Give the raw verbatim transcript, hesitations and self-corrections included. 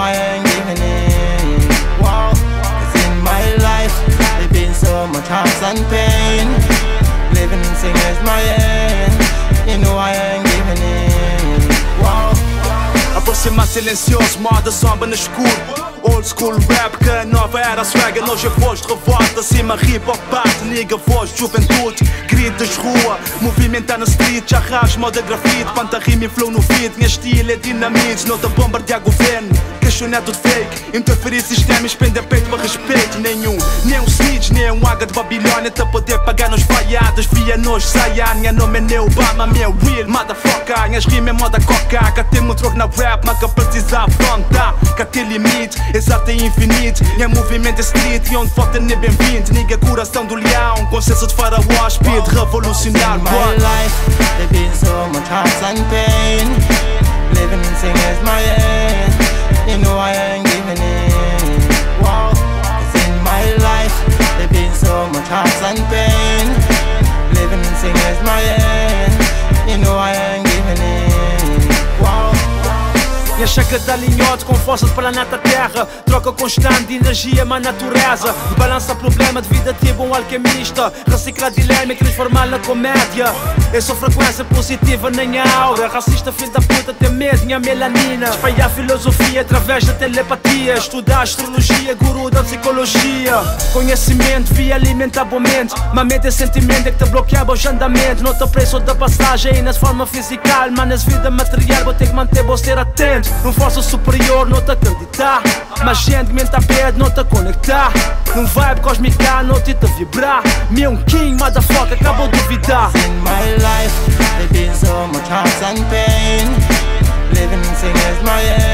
I ain't giving in. Wow, it's in my life. There's been so much hearts and pain. Living and singing is my end. You know I ain't giving in. Wow. Aproximați silențios, mă adăsambă în șcur. Old school rap, că nu avea răsfragă. Nu și fost revoltă, si mă ripă parte. Nigă fost juventude, grită-și rua. Movimenta në street, qa hash mă de grafit. Pantahimi flow nu fit, nje știle dinamici. Nu te bombardea guvern, că și unea tot fake. Interferit sistemi, shpende pet për hëshpet. Ne një, ne un snitch, ne un agët Babilone. Të pëde paga në shvajat, është vje në shzajan. Nja në me ne Obama, me real motherfucker. Nja shkime mă da koka, ka te mu trok na rap. Ma ka përciza fronta, ka te limit. Esate infinit, një moviment e street. Jo në fatë një ben vint, një gëkura së të ndulja. Unë konsesët fara ua shpit, revolucionar. My life, there's been so much hearts and pain. Living and singing is my end. You know I ain't giving in. Wow, it's in my life. There's been so much hearts and pain. Living and singing is my end. You know I ain't giving in. Wow. Një shekët dalin jotë, kon fosët për anata terë. Trokë konstant, energjie ma naturezë. Balansa problemet, videt je bon alkemishtë. Rësikra dilemi, krit formal në komedje. E so frekuense pozitive në një aure. Rasishtë filta putët e med, një melanina. Shpaja filozofie, traveshtë telepatie. Shtuda astrologie, guru dhe psikologie. Ko një siment, vi aliment aboment. Ma mete sentiment, e këtë blokja bo zhandament. No të preso dhe pasaje, i nës formë fizikal. Ma nës vide material, bo tek man te bo stera tent. Në forësë superior në të këndita. Ma gjendë gëmin të apet në të konekta. Në vibe kosh mi ka në ti të vibra. Mi unë king, motherfucker, ka bo du vida. It's in my life, there's been so much hearts and pain. Living and singing is my end.